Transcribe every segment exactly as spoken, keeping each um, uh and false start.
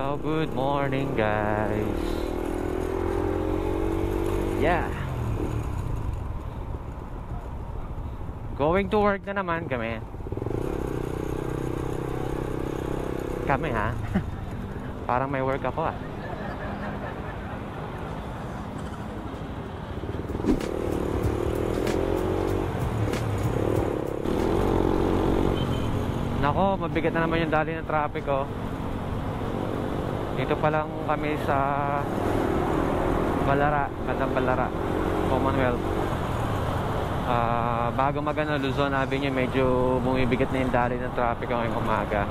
So good morning, guys. Yeah. Going to work na naman kami. Kami ha. Parang may work ako ah. Nako, mabigat na naman yung dali ng traffic oh. Dito pa lang kami sa Balara, bandang Balara, Commonwealth. Uh, bago magano Luzon Avenue, medyo bumibigat na yung dali ng traffic ngayong umaga.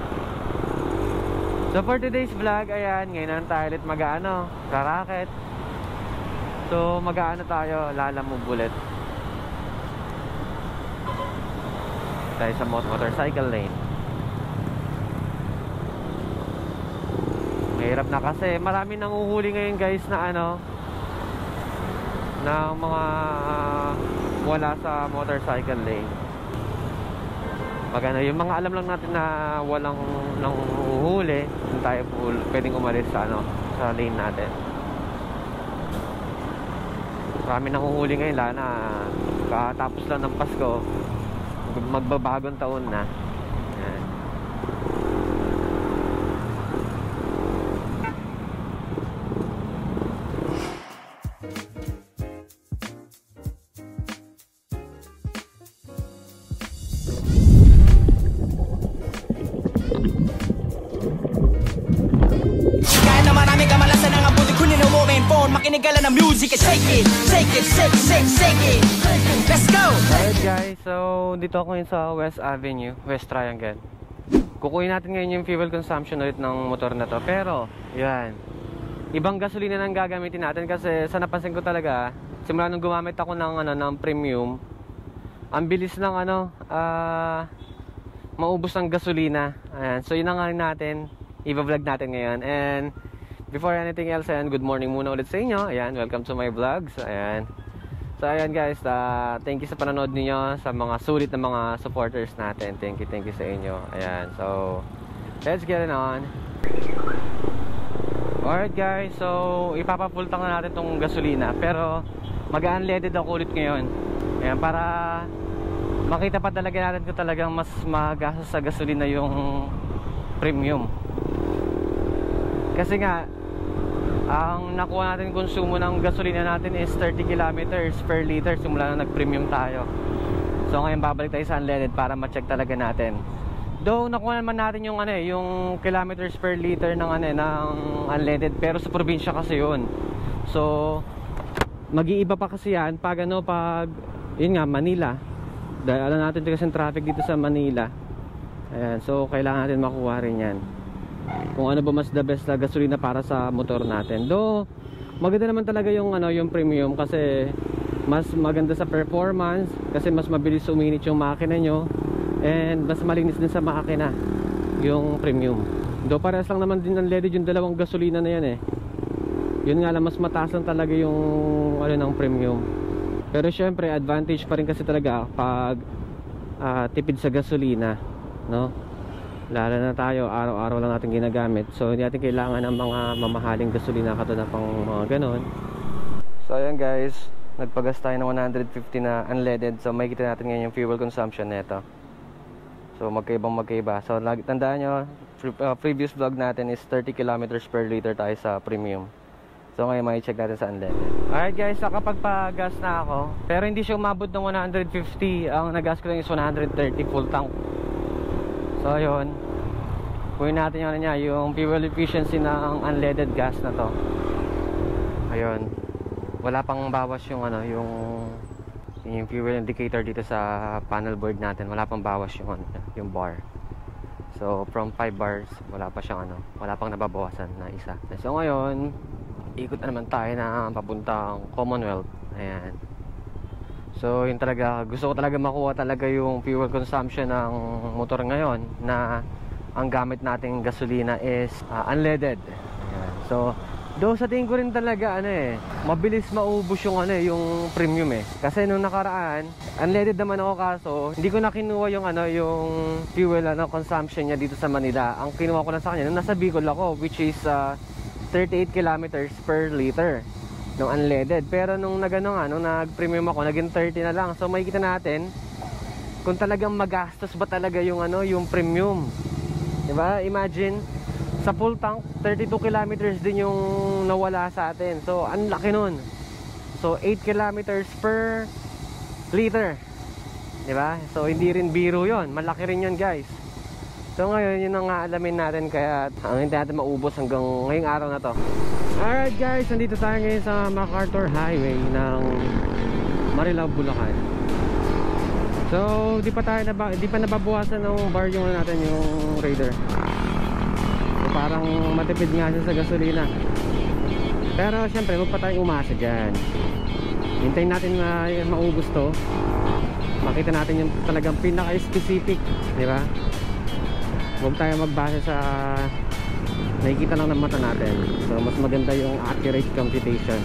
So for today's vlog, ayan, ngayon ang toilet mag-ano, rarakit. So mag-ano tayo, Lalamove ulit. Tayo sa motorcycle lane. Hirap na kasi marami nanguhuli ngayon guys na ano na mga uh, wala sa motorcycle lane. Maganda yung mga alam lang natin na walang nanguhuli, hindi tayo pwedeng umalis sa ano sa lane natin. Marami nanguhuli ngayon lalo na katapos lang ng Pasko, magbabagong taon na. Makinigala ng music and shake it, shake it, shake it, shake it, shake it. Let's go! Alright guys, so dito ako ngayon sa West Avenue, West Triangle. Kukunin natin ngayon yung fuel consumption ulit ng motor na to. Pero, yan, ibang gasolina na ang gagamitin natin kasi sa napansin ko talaga, simula nung gumamit ako ng, ano, ng premium, ang bilis ng ano, uh, maubos ng gasolina. Ayan, so yun ang ngayon natin, i-vlog natin ngayon. And before anything else, ayan, good morning muna ulit sa inyo. Ayan, welcome to my vlogs. Ayan. So, ayan guys, uh, thank you sa panonood ninyo, sa mga sulit na mga supporters natin. Thank you, thank you sa inyo. Ayan, so, let's get it on. Alright guys, so, ipapapull tank na natin tong gasolina. Pero, mag-unleaded ako ulit ngayon. Ayan, para makita pa talaga natin kung talagang mas magastos sa gasolina yung premium. Kasi nga, ang nakuha natin konsumo ng gasolina natin is thirty kilometers per liter simula na nag-premium tayo. So ngayon babalik tayo sa unleaded para ma-check talaga natin. Though nakuha naman natin yung ano eh, yung kilometers per liter ng ano eh, ng unleaded, pero sa probinsya kasi 'yun. So mag-iiba pa kasi 'yan pag ano pag yun nga Manila. Dahil alam natin kasi yung traffic dito sa Manila. Ayan, so kailangan natin makuha rin 'yan. Kung ano ba mas the best na gasolina para sa motor natin. Though maganda naman talaga yung ano yung premium kasi mas maganda sa performance kasi mas mabilis uminit yung makina nyo and mas malinis din sa makina yung premium. Though parehas lang naman din ng unleaded yung dalawang gasolina na yan eh. Yun nga lang mas mataas lang talaga yung ano ng premium. Pero syempre advantage pa rin kasi talaga pag uh, tipid sa gasolina, no? Lalo na tayo, araw-araw lang natin ginagamit. So, hindi natin kailangan ng mga mamahaling gasolina katulad ng pang mga ganon. So, ayan guys, nagpagas tayo ng one hundred fifty na unleaded. So, makikita natin ngayon yung fuel consumption nito. So, magkaibang magkaiba. So, tandaan nyo, pre uh, previous vlog natin is thirty kilometers per liter tayo sa premium. So, ngayon makicheck natin sa unleaded. Alright guys, nakapagpagas na ako. Pero hindi siya umabot ng one hundred fifty. Ang nag-gas ko lang is one hundred thirty full tank. So, yun. Kunin natin yung, ano niya, yung fuel efficiency ng unleaded gas na to. Ayun. Wala pang bawas yung, ano, yung, yung fuel indicator dito sa panel board natin. Wala pang bawas yung, ano, yung bar. So, from five bars, wala pa siyang, ano, wala pang nababawasan na isa. So, ngayon, ikot na naman tayo na papuntang Commonwealth. Ayan. So, yun talaga, gusto ko talaga makuha talaga yung fuel consumption ng motor ngayon na ang gamit nating gasolina is uh, unleaded. Ayan. So, Though sa tingin ko rin talaga ano eh, mabilis maubos yung ano eh, yung premium eh. Kasi nung nakaraan, unleaded naman ako kaso hindi ko na kinuha yung ano yung fuel ano consumption niya dito sa Manila. Ang kinuha ko na sa kanya nung nasa Bicol ako, which is uh, thirty-eight kilometers per liter nung unleaded. Pero nung nagano nga nung nag-premium ako, naging thirty na lang. So makikita natin kung talagang magastos ba talaga yung ano yung premium. 'Di ba? Imagine sa full tank, thirty-two kilometers din yung nawala sa atin. So, ang laki nun. So, eight kilometers per liter. Diba? So, hindi rin biro yon. Malaki rin yun, guys. So, ngayon, yun ang alamin natin. Kaya, ang hindi natin maubos hanggang ngayong araw na to. Alright, guys. Nandito tayo ngayon sa MacArthur Highway ng Marilao, Bulacan. So, di pa tayo naba, di pa nababawasan ng bar yung natin yung Raider. Parang matipid nga siya sa gasolina. Pero syempre, huwag pa tayong umasa dyan. Hintayin natin na maubos to. Makita natin yung talagang pinaka-specific, di ba? Huwag tayong magbasa sa nakikita lang ng mata natin. So mas maganda yung accurate computation.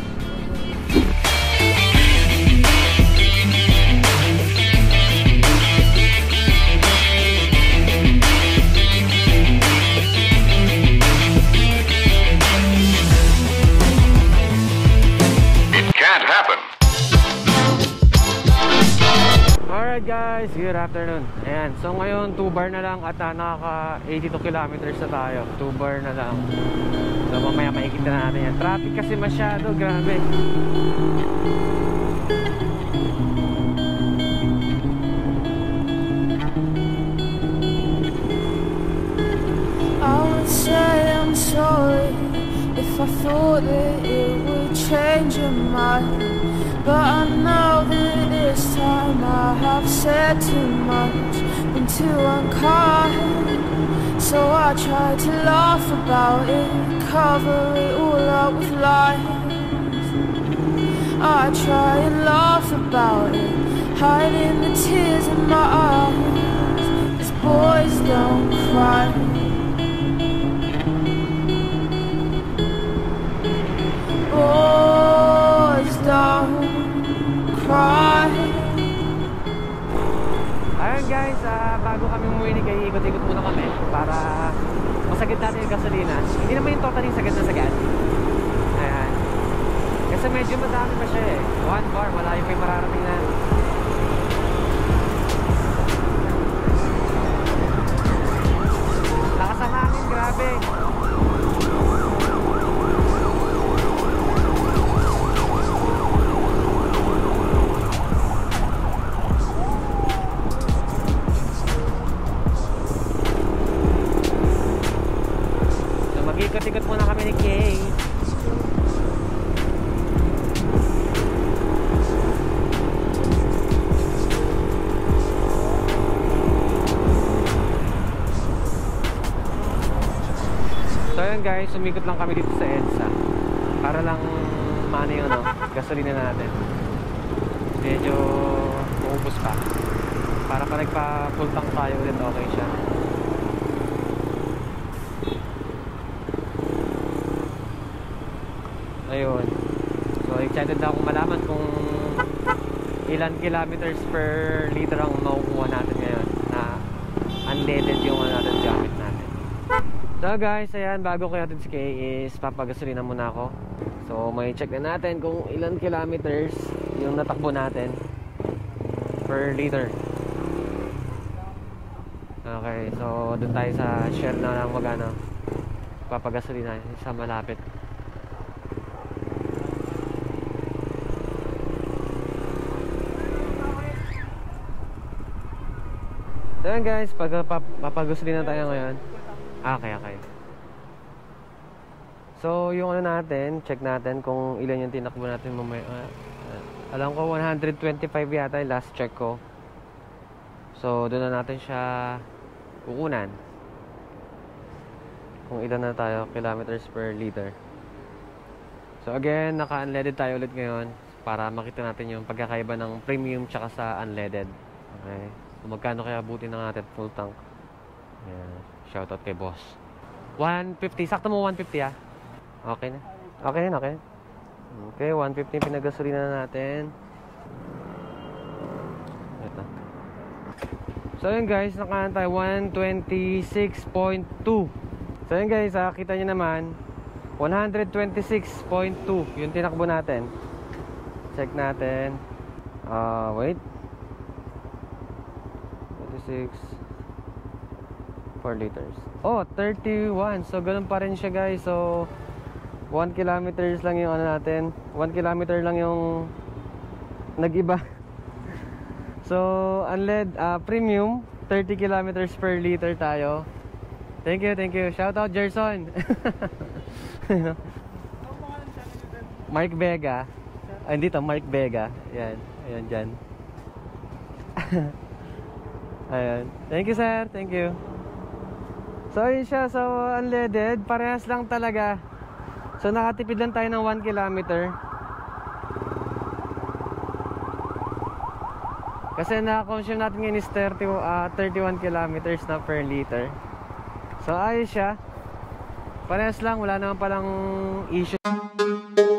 Guys, good afternoon. Ayan, so ngayon two bar na lang at uh, nakaka eighty-two kilometers na tayo. two bar na lang. So mamaya makikita natin yan. Traffic kasi masyado, grabe. I would say I'm sorry if I thought that it would change your mind. But I know that this time I have said too much, been too unkind. So I try to laugh about it, cover it all up with lies. I try and laugh about it, hiding the tears in my eyes. 'Cause boys don't cry. Boys don't cry. Ayun guys, uh, bago kami umuwi, ikot-ikot muna kami para masagad natin yung gasolina. Hindi naman yung totally sagad na sagad. Ayan. Kasi medyo madami pa siya eh. One bar, wala yung may mararating na. Nakasamahin, grabe. Ikot-ikot muna kami ni Kay. So ayan guys, umikot lang kami dito sa EDSA para lang maano yung ano, gasolina natin. Medyo maubos pa. Para pa nagpa-full tank tayo ulit, okay siya. Ayun. So excited na akong malaman kung ilan kilometers per liter ang makukuha natin ngayon na unleaded yung ano natin, gamit natin. So guys, ayan, bago ko natin si Kay is papagasolina muna ako. So may check na natin kung ilan kilometers yung natakbo natin per liter. Okay, so dun tayo sa share na lang magano papagasolina sa malapit. So yun guys, papagasolina na tayo ngayon. Okay, okay. So yung ano natin, check natin kung ilan yung tinakbo natin mamaya. Uh, alam ko one twenty-five yata yung last check ko. So doon na natin siya kukunan. Kung ilan na tayo, kilometers per liter. So again, naka-unleaded tayo ulit ngayon para makita natin yung pagkakaiba ng premium tsaka sa unleaded. Okay. Magkano kaya buti na natin full tank. Ayan. Shoutout kay boss. one fifty. Sakto mo one fifty ah. Okay na. Okay na, okay. Okay, one fifty pinagasolina na natin. Ito. So yun guys, nakaan tayo one twenty-six point two. So yun guys, ah, kita nyo naman one twenty-six point two yung tinakbo natin. Check natin. Ah, uh, wait. twenty-six, four liters. Oh, thirty-one. So ganun pa rin siya guys. So one kilometers lang yung ano natin, one kilometer lang yung nagiba. So unleaded, uh, premium, thirty kilometers per liter tayo. Thank you, thank you. Shout out Jerson. Mark Vega. Ah, dito Mark Vega. Ayan, ayan dyan. Ayan. Thank you sir, thank you. So yun siya, so unleaded, parehas lang talaga. So nakatipid lang tayo ng one kilometer. Kasi na-consume natin ngayon is thirty, uh, thirty-one kilometers na per liter. So ayos siya. Parehas lang, wala naman palang issue.